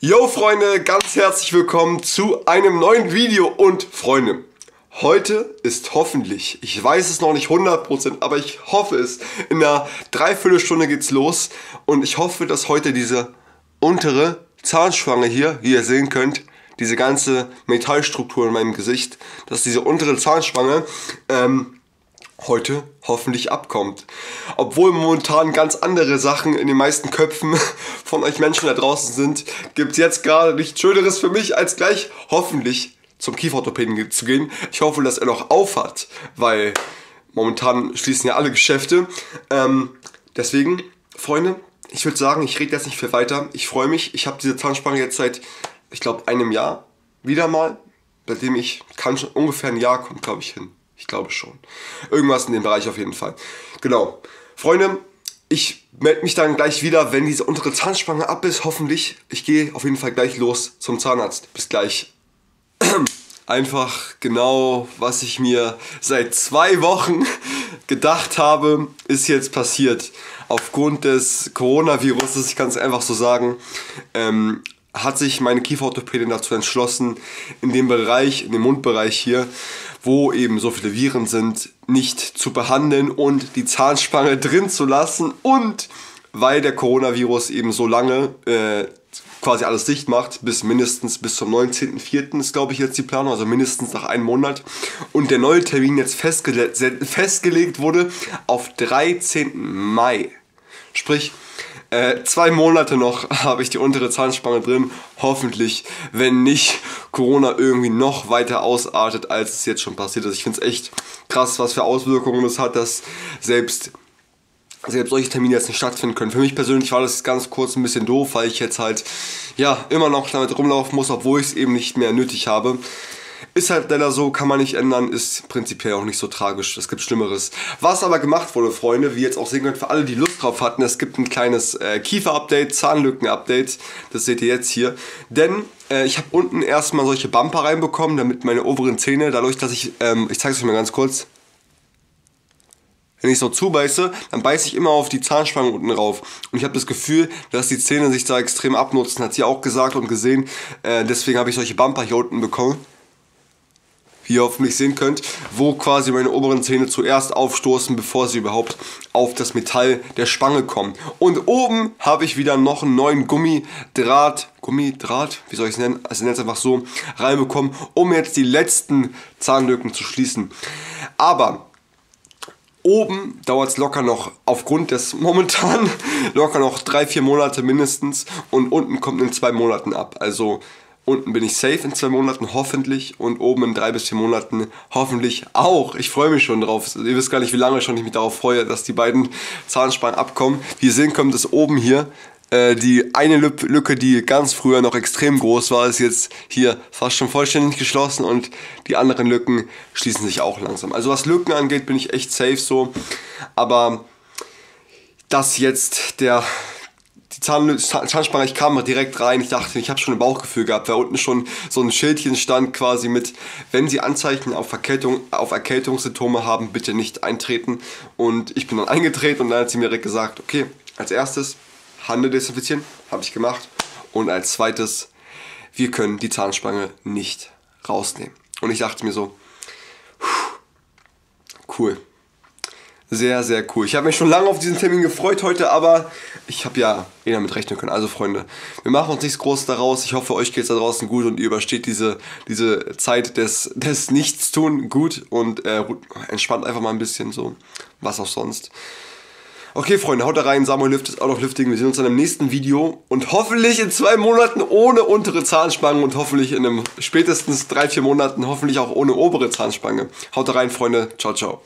Yo Freunde, ganz herzlich willkommen zu einem neuen Video und Freunde, heute ist hoffentlich, ich weiß es noch nicht 100%, aber ich hoffe es, in einer Dreiviertelstunde geht's los und ich hoffe, dass heute diese untere Zahnspange hier, wie ihr sehen könnt, diese ganze Metallstruktur in meinem Gesicht, dass diese untere Zahnspange heute hoffentlich abkommt. Obwohl momentan ganz andere Sachen in den meisten Köpfen von euch Menschen da draußen sind, gibt es jetzt gerade nichts Schöneres für mich, als gleich hoffentlich zum Kieferorthopäden zu gehen. Ich hoffe, dass er noch auf hat, weil momentan schließen ja alle Geschäfte. Deswegen, Freunde, ich würde sagen, ich rede jetzt nicht viel weiter. Ich freue mich, ich habe diese Zahnspange jetzt seit, ich glaube, einem Jahr wieder mal, bei dem ich kann schon ungefähr ein Jahr kommt, glaube ich, hin. Ich glaube schon. Irgendwas in dem Bereich auf jeden Fall. Genau. Freunde, ich melde mich dann gleich wieder, wenn diese untere Zahnspange ab ist, hoffentlich. Ich gehe auf jeden Fall gleich los zum Zahnarzt. Bis gleich. Einfach genau, was ich mir seit 2 Wochen gedacht habe, ist jetzt passiert. Aufgrund des Coronaviruses, ich kann es einfach so sagen, hat sich meine Kieferorthopädin dazu entschlossen, in dem Bereich, in dem Mundbereich hier, wo eben so viele Viren sind, nicht zu behandeln und die Zahnspange drin zu lassen. Und weil der Coronavirus eben so lange quasi alles dicht macht, bis zum 19.04. ist, glaube ich, jetzt die Planung, also mindestens nach einem Monat. Und der neue Termin jetzt festgelegt wurde auf 13. Mai. Sprich, 2 Monate noch habe ich die untere Zahnspange drin, hoffentlich, wenn nicht Corona irgendwie noch weiter ausartet, als es jetzt schon passiert ist. Ich finde es echt krass, was für Auswirkungen das hat, dass selbst solche Termine jetzt nicht stattfinden können. Für mich persönlich war das ganz kurz ein bisschen doof, weil ich jetzt halt ja immer noch damit rumlaufen muss, obwohl ich es eben nicht mehr nötig habe. Ist halt leider so, kann man nicht ändern, ist prinzipiell auch nicht so tragisch, es gibt Schlimmeres. Was aber gemacht wurde, Freunde, wie ihr jetzt auch sehen könnt, für alle, die Lust drauf hatten, es gibt ein kleines Kiefer-Update, Zahnlücken-Update, das seht ihr jetzt hier. Denn ich habe unten erstmal solche Bumper reinbekommen, damit meine oberen Zähne, dadurch, dass ich zeige es euch mal ganz kurz, wenn ich so zubeiße, dann beiße ich immer auf die Zahnspange unten rauf. Und ich habe das Gefühl, dass die Zähne sich da extrem abnutzen, hat sie auch gesagt und gesehen, deswegen habe ich solche Bumper hier unten bekommen. Wie ihr hoffentlich sehen könnt, wo quasi meine oberen Zähne zuerst aufstoßen, bevor sie überhaupt auf das Metall der Spange kommen. Und oben habe ich wieder noch einen neuen Gummidraht, wie soll ich es nennen, also jetzt einfach so reinbekommen, um jetzt die letzten Zahnlücken zu schließen. Aber oben dauert es locker noch, aufgrund des momentan, locker noch 3-4 Monate mindestens, und unten kommt in 2 Monaten ab, also unten bin ich safe in 2 Monaten, hoffentlich. Und oben in 3 bis 4 Monaten hoffentlich auch. Ich freue mich schon drauf. Ihr wisst gar nicht, wie lange schon ich mich darauf freue, dass die beiden Zahnspangen abkommen. Wie ihr sehen könnt, ist oben hier die eine Lücke, die ganz früher noch extrem groß war, ist jetzt hier fast schon vollständig geschlossen. Und die anderen Lücken schließen sich auch langsam. Also was Lücken angeht, bin ich echt safe so. Aber das jetzt der... Die Zahnspange, ich kam direkt rein, ich dachte, ich habe schon ein Bauchgefühl gehabt, weil unten schon so ein Schildchen stand quasi mit, wenn Sie Anzeichen auf Erkältungssymptome haben, bitte nicht eintreten. Und ich bin dann eingetreten und dann hat sie mir direkt gesagt, okay, als erstes Hände desinfizieren, habe ich gemacht. Und als zweites, wir können die Zahnspange nicht rausnehmen. Und ich dachte mir so, cool. Sehr, sehr cool. Ich habe mich schon lange auf diesen Termin gefreut heute, aber ich habe ja damit rechnen können. Also Freunde, wir machen uns nichts Großes daraus. Ich hoffe, euch geht es da draußen gut und ihr übersteht diese Zeit des Nichtstun gut und entspannt einfach mal ein bisschen so, was auch sonst. Okay Freunde, haut da rein, Samuel Lift ist Out of Lifting. Wir sehen uns dann im nächsten Video und hoffentlich in 2 Monaten ohne untere Zahnspange und hoffentlich in spätestens 3-4 Monaten hoffentlich auch ohne obere Zahnspange. Haut da rein, Freunde. Ciao, ciao.